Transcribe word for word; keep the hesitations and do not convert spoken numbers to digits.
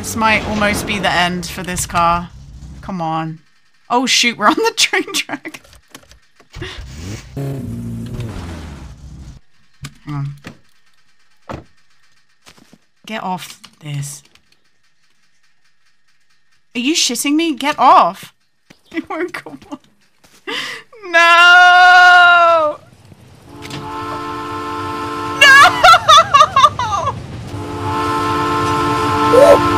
This might almost be the end for this car. Come on. Oh shoot, we're on the train track. hmm. Get off this. Are you shitting me? Get off. It won't come on. No! No!